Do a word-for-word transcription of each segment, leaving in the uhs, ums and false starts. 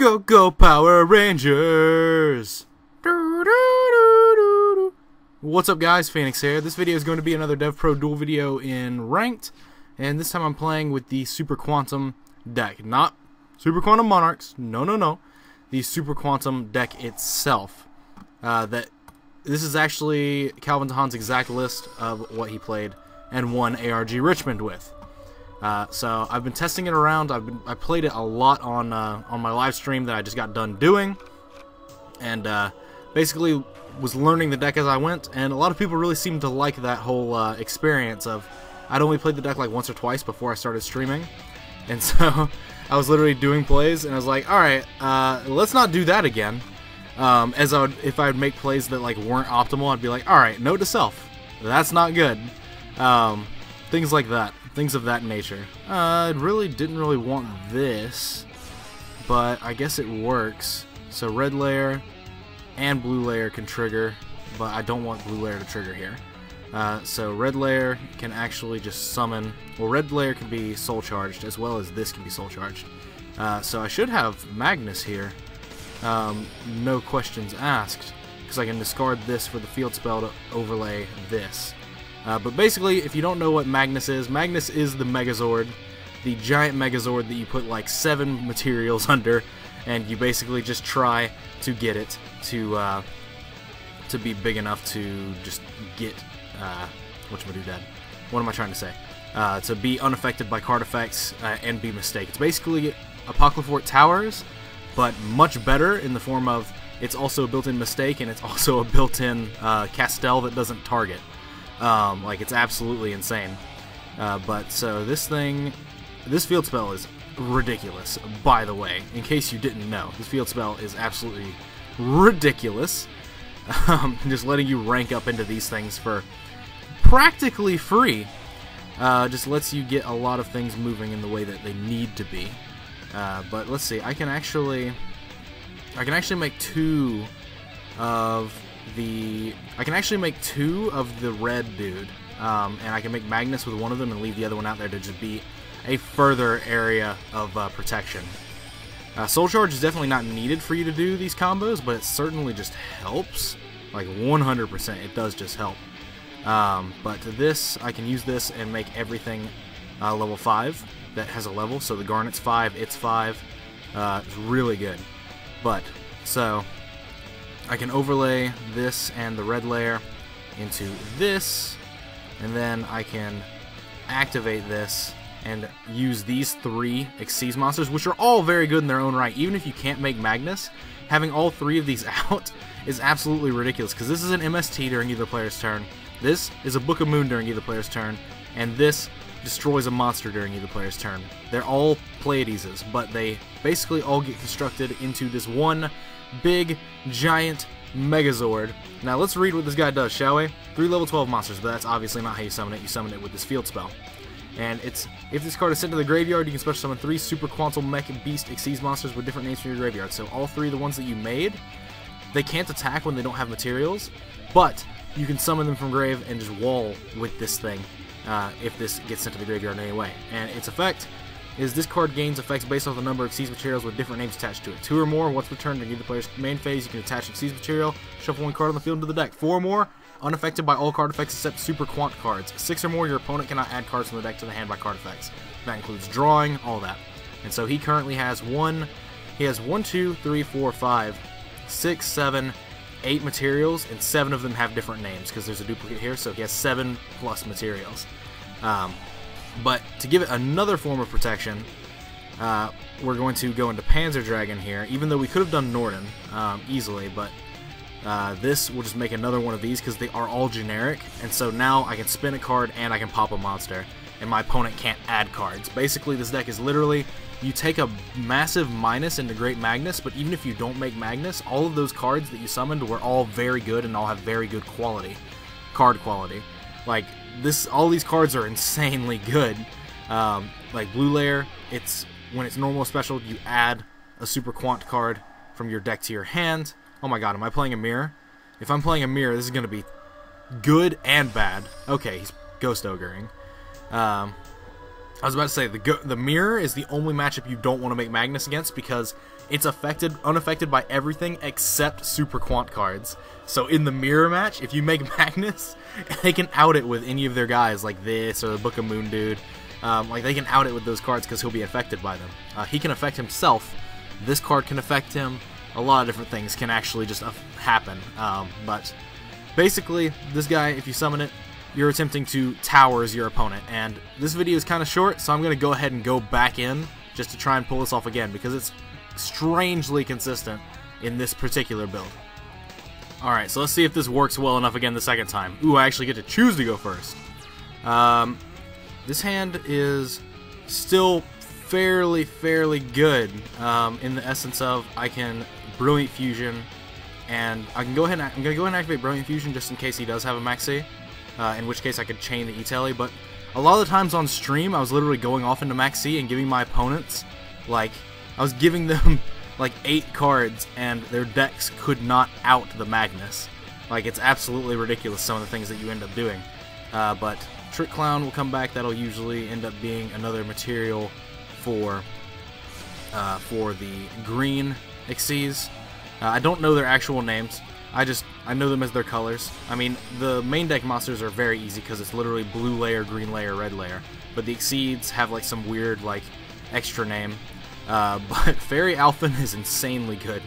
Go, go, Power Rangers! What's up, guys? Phoenix here. This video is going to be another DevPro duel video in Ranked, and this time I'm playing with the Super Quantum deck. Not Super Quantum Monarchs, no, no, no. The Super Quantum deck itself. Uh, that This is actually Calvin Tahan's exact list of what he played and won A R G Richmond with. Uh, so I've been testing it around. I've been, I played it a lot on uh, on my live stream that I just got done doing, and uh, basically was learning the deck as I went. And a lot of people really seemed to like that whole uh, experience of I'd only played the deck like once or twice before I started streaming, and so I was literally doing plays, and I was like, all right, uh, let's not do that again. Um, as I would, if I would make plays that like weren't optimal, I'd be like, all right, note to self, that's not good. Um, things like that. Things of that nature. Uh, I really didn't really want this, but I guess it works. So red layer and blue layer can trigger, but I don't want blue layer to trigger here. Uh, so red layer can actually just summon, well, red layer can be soul charged as well as this can be soul charged. Uh, so I should have Magnus here, um, no questions asked, because I can discard this for the field spell to overlay this. Uh, but basically, if you don't know what Magnus is, Magnus is the Megazord, the giant Megazord that you put like seven materials under, and you basically just try to get it to uh, to be big enough to just get uh, whatchamadoodad. What am I trying to say? Uh, to be unaffected by card effects uh, and be mistake. It's basically Apocryphort Towers, but much better in the form of it's also a built-in mistake, and it's also a built-in uh, Castell that doesn't target. Um, like, it's absolutely insane. Uh, but, so, this thing, this field spell is ridiculous, by the way, in case you didn't know. This field spell is absolutely ridiculous. Um, just letting you rank up into these things for practically free. Uh, just lets you get a lot of things moving in the way that they need to be. Uh, but, let's see, I can actually, I can actually make two of... The I can actually make two of the red dude, um, and I can make Magnus with one of them and leave the other one out there to just be a further area of uh, protection. Uh, Soul Charge is definitely not needed for you to do these combos, but it certainly just helps. Like one hundred percent, it does just help. Um, but this, I can use this and make everything uh, level five that has a level. So the Garnet's five, it's five. Uh, it's really good. But so. I can overlay this and the red layer into this, and then I can activate this and use these three Xyz monsters, which are all very good in their own right. Even if you can't make Magnus, having all three of these out is absolutely ridiculous, because this is an M S T during either player's turn, this is a Book of Moon during either player's turn, and this destroys a monster during either player's turn. They're all Pleiadeses, but they basically all get constructed into this one big giant Megazord. Now let's read what this guy does, shall we? Three level twelve monsters, but that's obviously not how you summon it. You summon it with this field spell. And it's, if this card is sent to the graveyard, you can special summon three Super Quantum Mech Beast Xyz monsters with different names from your graveyard. So all three of the ones that you made, they can't attack when they don't have materials, but you can summon them from grave and just wall with this thing uh, if this gets sent to the graveyard in any way. And its effect is this card gains effects based off the number of Xyz materials with different names attached to it. Two or more, once returned during either player's main phase, you can attach an Xyz material, shuffle one card on the field into the deck. Four or more, unaffected by all card effects except Super Quant cards. Six or more, your opponent cannot add cards from the deck to the hand by card effects. That includes drawing, all that. And so he currently has one, he has one, two, three, four, five, six, seven, eight materials, and seven of them have different names, because there's a duplicate here, so he has seven plus materials. Um... But to give it another form of protection, uh, we're going to go into Panzer Dragon here, even though we could have done Norden um, easily, but uh, this will just make another one of these because they are all generic, and so now I can spin a card and I can pop a monster, and my opponent can't add cards. Basically, this deck is literally, you take a massive minus into Great Magnus, but even if you don't make Magnus, all of those cards that you summoned were all very good and all have very good quality, card quality. Like, this, all these cards are insanely good. Um, like blue layer, it's when it's normal special, you add a Super Quant card from your deck to your hand. Oh my god, am I playing a mirror? If I'm playing a mirror, this is going to be good and bad. Okay, he's Ghost Ogre-ing. Um, I was about to say, the, the mirror is the only matchup you don't want to make Magnus against, because it's affected, unaffected by everything except Super Quant cards. So in the mirror match, if you make Magnus, they can out it with any of their guys, like this, or the Book of Moon dude. Um, like, they can out it with those cards because he'll be affected by them. Uh, he can affect himself. This card can affect him. A lot of different things can actually just happen. Um, but basically, this guy, if you summon it, you're attempting to towers your opponent, and this video is kind of short, so I'm going to go ahead and go back in just to try and pull this off again, because it's strangely consistent in this particular build. Alright, so let's see if this works well enough again the second time. Ooh, I actually get to choose to go first. Um, this hand is still fairly, fairly good um, in the essence of I can Brilliant Fusion, and I can go ahead and, I'm going to go ahead and activate Brilliant Fusion just in case he does have a Maxi. Uh, in which case I could chain the Etali, but a lot of the times on stream I was literally going off into Maxi and giving my opponents, like, I was giving them like eight cards and their decks could not out the Magnus. Like, it's absolutely ridiculous some of the things that you end up doing. Uh, but Trick Clown will come back. That'll usually end up being another material for uh, for the green Xyz. Uh, I don't know their actual names. I just, I know them as their colors. I mean, the main deck monsters are very easy because it's literally blue layer, green layer, red layer. But the Xyz have like some weird, like, extra name. Uh, but Fairy Alpha is insanely good.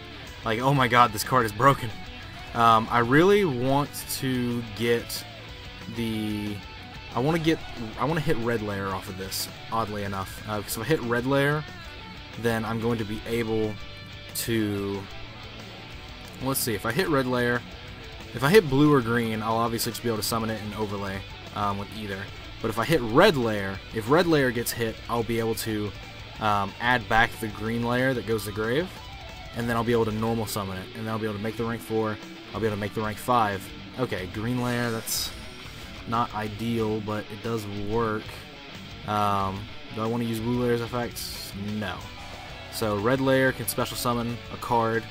Like, oh my god, this card is broken. Um, I really want to get the, I want to get, I want to hit red layer off of this, oddly enough. Uh, because if I hit red layer, then I'm going to be able to... Let's see, if I hit red layer, if I hit blue or green, I'll obviously just be able to summon it and overlay um, with either. But if I hit red layer, if red layer gets hit, I'll be able to um, add back the green layer that goes to grave, and then I'll be able to normal summon it, and then I'll be able to make the rank four, I'll be able to make the rank five. Okay, green layer, that's not ideal, but it does work. Um, do I want to use blue layer's effects? No. So red layer can special summon a card.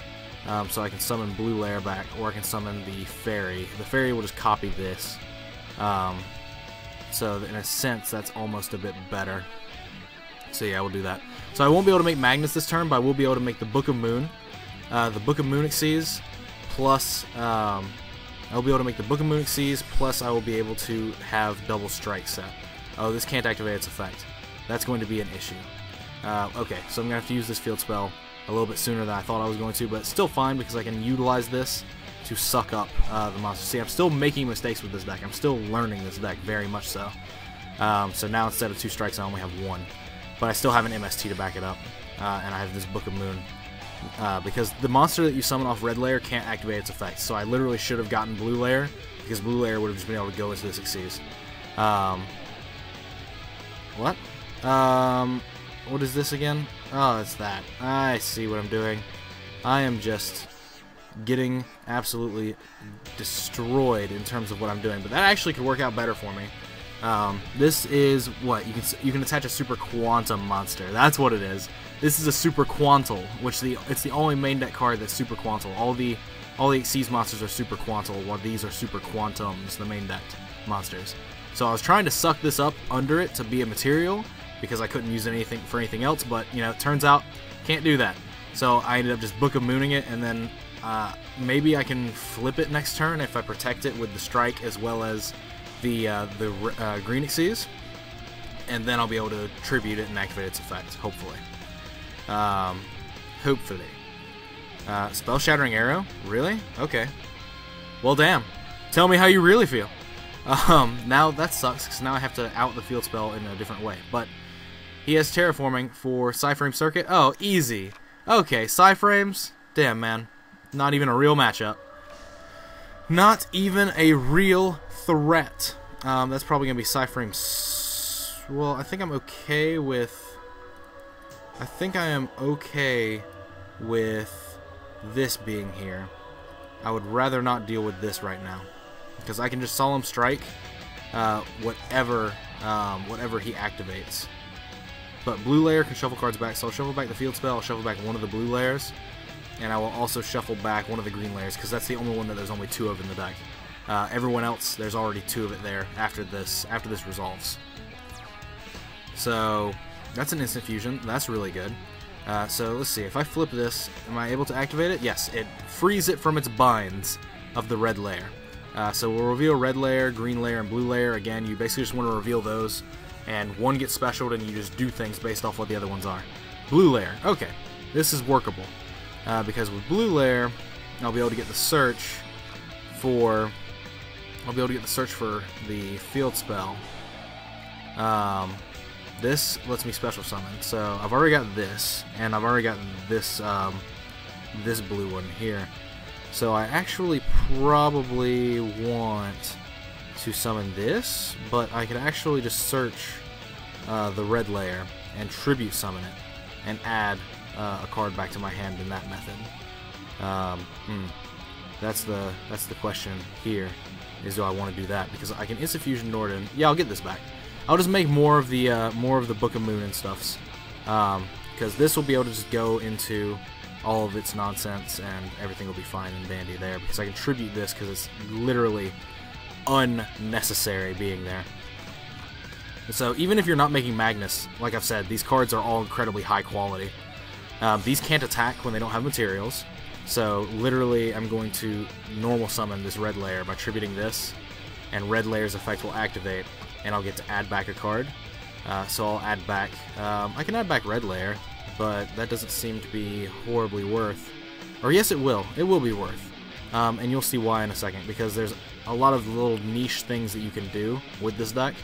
Um, so I can summon blue layer back, or I can summon the fairy. The fairy will just copy this. Um, so in a sense, that's almost a bit better. So yeah, we'll do that. So I won't be able to make Magnus this turn, but I will be able to make the Book of Moon. Uh, the Book of Moon Xyz, plus... Um, I'll be able to make the Book of Moon Xyz, plus I will be able to have double strike set. Oh, this can't activate its effect. That's going to be an issue. Uh, okay, so I'm going to have to use this field spell a little bit sooner than I thought I was going to, but it's still fine because I can utilize this to suck up uh, the monster. See, I'm still making mistakes with this deck. I'm still learning this deck, very much so. Um, so now instead of two strikes, I only have one. But I still have an M S T to back it up, uh, and I have this Book of Moon. Uh, because the monster that you summon off red layer can't activate its effects, so I literally should have gotten blue layer, because blue layer would have just been able to go into this Xyz. Um, what? Um, what is this again? Oh, it's that. I see what I'm doing. I am just getting absolutely destroyed in terms of what I'm doing, but that actually could work out better for me. Um, this is what you can you can attach a Super Quantum monster. That's what it is. This is a Super Quantal, which the it's the only main deck card that's Super Quantal. All the all the Xyz monsters are Super Quantal, while these are Super Quantums, the main deck monsters. So I was trying to suck this up under it to be a material, because I couldn't use anything for anything else, but, you know, it turns out, can't do that. So I ended up just Book of Mooning it, and then uh, maybe I can flip it next turn if I protect it with the strike as well as the uh, the uh, green Xyz, and then I'll be able to tribute it and activate its effect, hopefully. Um, hopefully. Uh, Spell Shattering Arrow? Really? Okay. Well, damn. Tell me how you really feel. Um, now that sucks, because now I have to out the field spell in a different way, but... He has Terraforming for Psy-Frame Circuit. Oh, easy. Okay, Psy-Frames. Damn, man. Not even a real matchup. Not even a real threat. Um, that's probably going to be Psy-Frame... Well, I think I'm okay with... I think I am okay with this being here. I would rather not deal with this right now, because I can just Solemn Strike uh, whatever, um, whatever he activates. But blue layer can shuffle cards back, so I'll shuffle back the field spell, I'll shuffle back one of the blue layers, and I will also shuffle back one of the green layers, because that's the only one that there's only two of in the deck. Uh, everyone else, there's already two of it there after this, after this resolves. So that's an instant fusion. That's really good. Uh, so let's see. If I flip this, am I able to activate it? Yes, it frees it from its binds of the red layer. Uh, so we'll reveal red layer, green layer, and blue layer. Again, you basically just want to reveal those, and one gets specialed, and you just do things based off what the other ones are. Blue layer. Okay, this is workable uh, because with blue layer, I'll be able to get the search for. I'll be able to get the search for the field spell. Um, this lets me special summon. So I've already got this, and I've already got this um, this blue one here. So I actually probably want to summon this, but I could actually just search uh, the red layer and tribute summon it and add uh, a card back to my hand in that method. Um, hmm. That's the that's the question here. Is do I want to do that? Because I can instant fusion Norden. Yeah, I'll get this back. I'll just make more of the uh, more of the Book of Moon and stuffs, um, because this will be able to just go into all of its nonsense and everything will be fine and dandy there. Because I can tribute this because it's literally unnecessary being there. And so even if you're not making Magnus, like I've said, these cards are all incredibly high quality. Um, these can't attack when they don't have materials. So literally, I'm going to normal summon this red layer by tributing this, and red layer's effect will activate, and I'll get to add back a card. Uh, so I'll add back. Um, I can add back red layer, but that doesn't seem to be horribly worth. Or yes, it will. It will be worth. Um, and you'll see why in a second, because there's a lot of little niche things that you can do with this deck,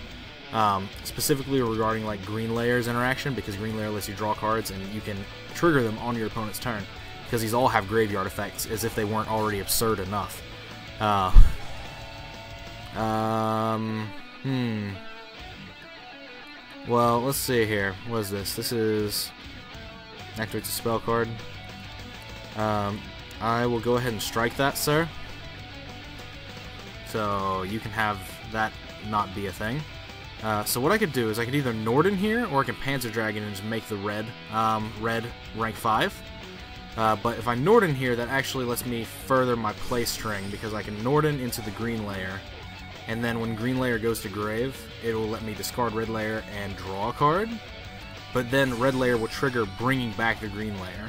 um, specifically regarding like green layer's interaction, because green layer lets you draw cards and you can trigger them on your opponent's turn. Because these all have graveyard effects, as if they weren't already absurd enough. Uh, um, hmm. Well, let's see here. What is this? This is... activates a spell card. Um, I will go ahead and strike that, sir. So you can have that not be a thing. Uh, so what I could do is I could either Norden here, or I can Panzer Dragon and just make the red, um, red rank five. Uh, but if I Norden here, that actually lets me further my play string, because I can Norden into the green layer, and then when green layer goes to grave, it will let me discard red layer and draw a card, but then red layer will trigger bringing back the green layer.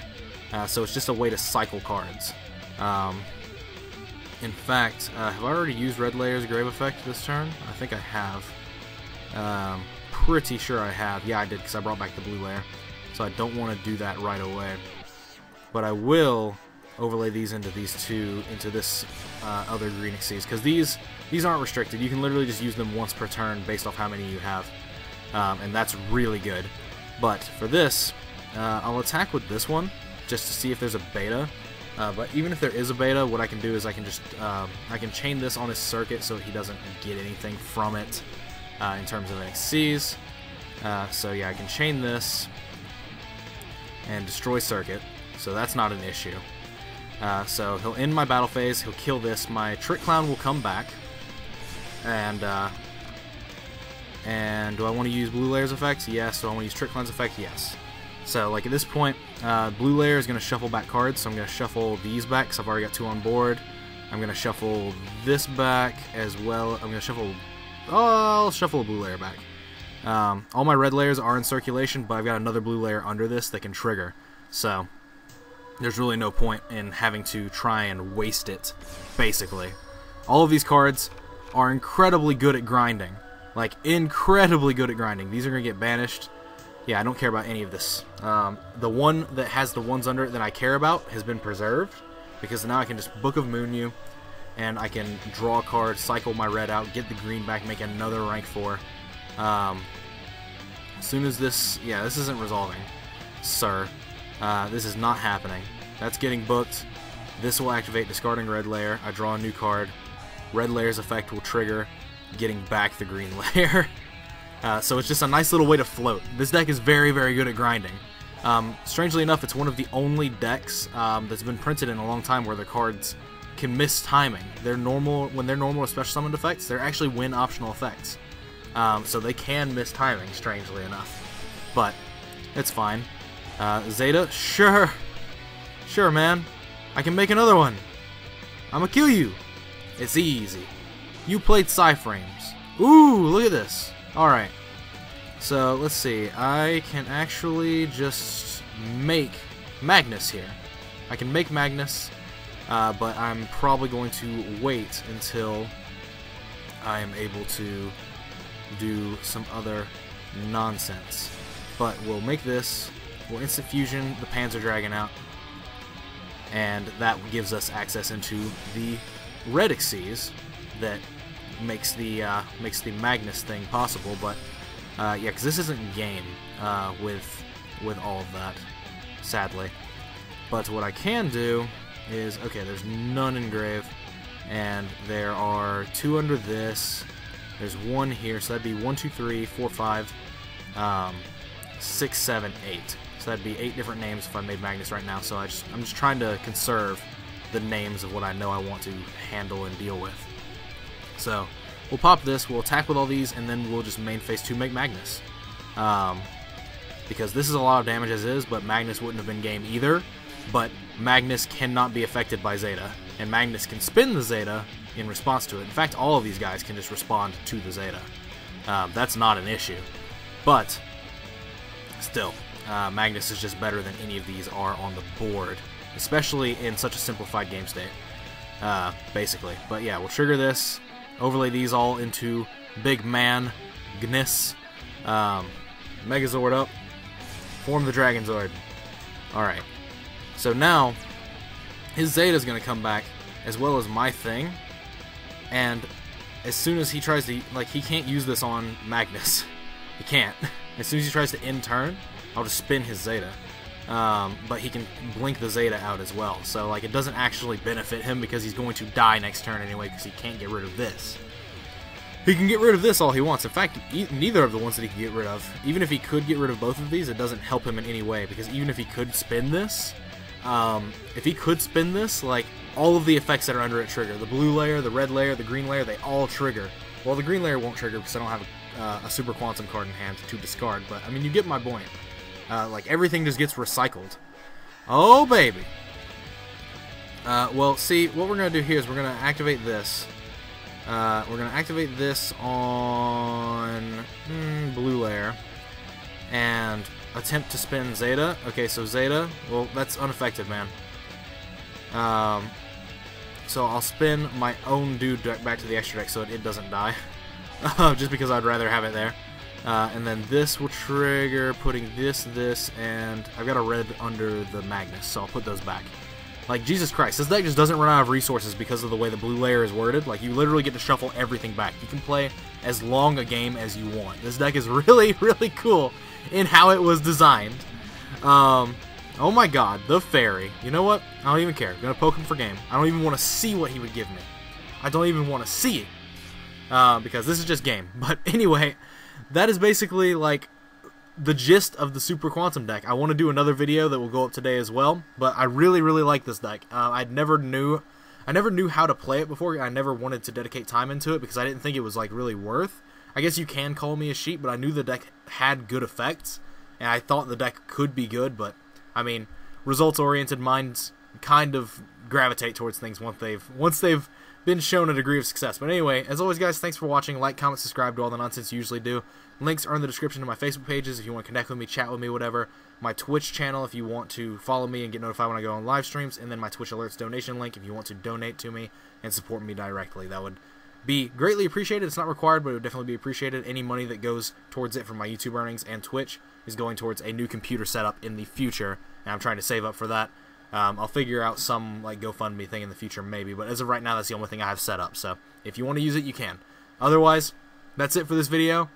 Uh, so it's just a way to cycle cards. Um, in fact, uh, have I already used red layer's grave effect this turn? I think I have. Um, pretty sure I have. Yeah, I did, because I brought back the blue layer, so I don't want to do that right away. But I will overlay these into these two, into this uh, other Redixies, because these these aren't restricted. You can literally just use them once per turn based off how many you have, um, and that's really good. But for this, uh, I'll attack with this one just to see if there's a beta. Uh, but even if there is a beta, what I can do is I can just um, I can chain this on his circuit so he doesn't get anything from it uh, in terms of Xyz. Uh, so yeah, I can chain this and destroy circuit. So that's not an issue. Uh, so he'll end my battle phase, he'll kill this, my Trick Clown will come back, and uh, and do I want to use blue layer's effects? Yes. Do I want to use Trick Clown's effect? Yes. So like at this point, uh, blue layer is going to shuffle back cards, so I'm going to shuffle these back, because I've already got two on board. I'm going to shuffle this back as well. I'm going to shuffle, oh, I'll shuffle a blue layer back. Um, all my red layers are in circulation, but I've got another blue layer under this that can trigger. So there's really no point in having to try and waste it, basically. All of these cards are incredibly good at grinding. Like, incredibly good at grinding. These are going to get banished. Yeah, I don't care about any of this. Um, the one that has the ones under it that I care about has been preserved, because now I can just Book of Moon you, and I can draw a card, cycle my red out, get the green back, make another rank four. Um, as soon as this... yeah, this isn't resolving, sir. Uh, this is not happening. That's getting booked. This will activate discarding red layer. I draw a new card. Red layer's effect will trigger getting back the green layer. uh, so it's just a nice little way to float. This deck is very, very good at grinding. Um, strangely enough, it's one of the only decks um, that's been printed in a long time where the cards can miss timing. They're normal, when they're normal or special summoned effects, they're actually win optional effects. Um, so they can miss timing, strangely enough. But it's fine. Uh, Zeta? Sure. Sure, man. I can make another one. I'ma kill you. It's easy. You played Psy-Frames. Ooh, look at this. Alright. So let's see, I can actually just make Magnus here. I can make Magnus, uh, but I'm probably going to wait until I am able to do some other nonsense. But we'll make this, we'll instant fusion the Panzer Dragon out, and that gives us access into the Redixies that makes the uh, makes the Magnus thing possible. But uh, yeah, because this isn't game uh, with with all of that, sadly. But what I can do is, okay, there's none engraved, and there are two under this. There's one here, so that'd be one, two, three, four, five, um, six, seven, eight. So that'd be eight different names if I made Magnus right now. So I just, I'm just trying to conserve the names of what I know I want to handle and deal with. So we'll pop this, we'll attack with all these, and then we'll just main phase two make Magnus. Um, because this is a lot of damage as is, but Magnus wouldn't have been game either. But Magnus cannot be affected by Zeta, and Magnus can spin the Zeta in response to it. In fact, all of these guys can just respond to the Zeta. Uh, that's not an issue. But still, uh, Magnus is just better than any of these are on the board, especially in such a simplified game state, uh, basically. But yeah, we'll trigger this, overlay these all into Big Man Gnis, um, Megazord up, form the Dragonzord. Alright. So now, his Zeta's going to come back, as well as my thing, and as soon as he tries to, like, he can't use this on Magnus. He can't. As soon as he tries to end turn, I'll just spin his Zeta. Um, but he can blink the Zeta out as well, so, like, it doesn't actually benefit him because he's going to die next turn anyway because he can't get rid of this. He can get rid of this all he wants. In fact, e neither of the ones that he can get rid of, even if he could get rid of both of these, it doesn't help him in any way, because even if he could spin this, Um, if he could spin this, like, all of the effects that are under it trigger. The blue layer, the red layer, the green layer, they all trigger. Well, the green layer won't trigger because I don't have a, uh, a Super Quantum card in hand to discard, but, I mean, you get my point. Uh, like, everything just gets recycled. Oh, baby! Uh, well, see, what we're gonna do here is we're gonna activate this. Uh, we're gonna activate this on mm, blue layer, and attempt to spin Zeta. Okay, so Zeta, well, that's unaffected, man. Um, so I'll spin my own dude back to the extra deck so it, it doesn't die. Just because I'd rather have it there. Uh, and then this will trigger putting this, this, and I've got a red under the Magnus, so I'll put those back. Like, Jesus Christ, this deck just doesn't run out of resources because of the way the blue layer is worded. Like, you literally get to shuffle everything back. You can play as long a game as you want. This deck is really, really cool in how it was designed. Um, oh my god, the fairy. You know what? I don't even care. I'm going to poke him for game. I don't even want to see what he would give me. I don't even want to see it. Uh, because this is just game. But anyway, that is basically, like, the gist of the Super Quantum deck. I want to do another video that will go up today as well. But I really, really like this deck. Uh, I never knew... I never knew how to play it before. I never wanted to dedicate time into it because I didn't think it was, like, really worth. I guess you can call me a sheep, but I knew the deck had good effects, and I thought the deck could be good, but, I mean, results-oriented minds kind of gravitate towards things once they've once they've been shown a degree of success. But anyway, as always, guys, thanks for watching. Like, comment, subscribe, do all the nonsense you usually do. Links are in the description to my Facebook pages if you want to connect with me, chat with me, whatever. My Twitch channel if you want to follow me and get notified when I go on live streams, and then my Twitch Alerts donation link if you want to donate to me and support me directly. That would be greatly appreciated. It's not required, but it would definitely be appreciated. Any money that goes towards it from my YouTube earnings and Twitch is going towards a new computer setup in the future, and I'm trying to save up for that. Um, I'll figure out some, like, GoFundMe thing in the future maybe, but as of right now, that's the only thing I have set up, so if you want to use it, you can. Otherwise, that's it for this video.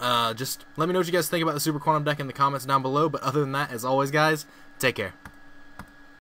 Uh, just let me know what you guys think about the Super Quantum deck in the comments down below, but other than that, as always, guys, take care.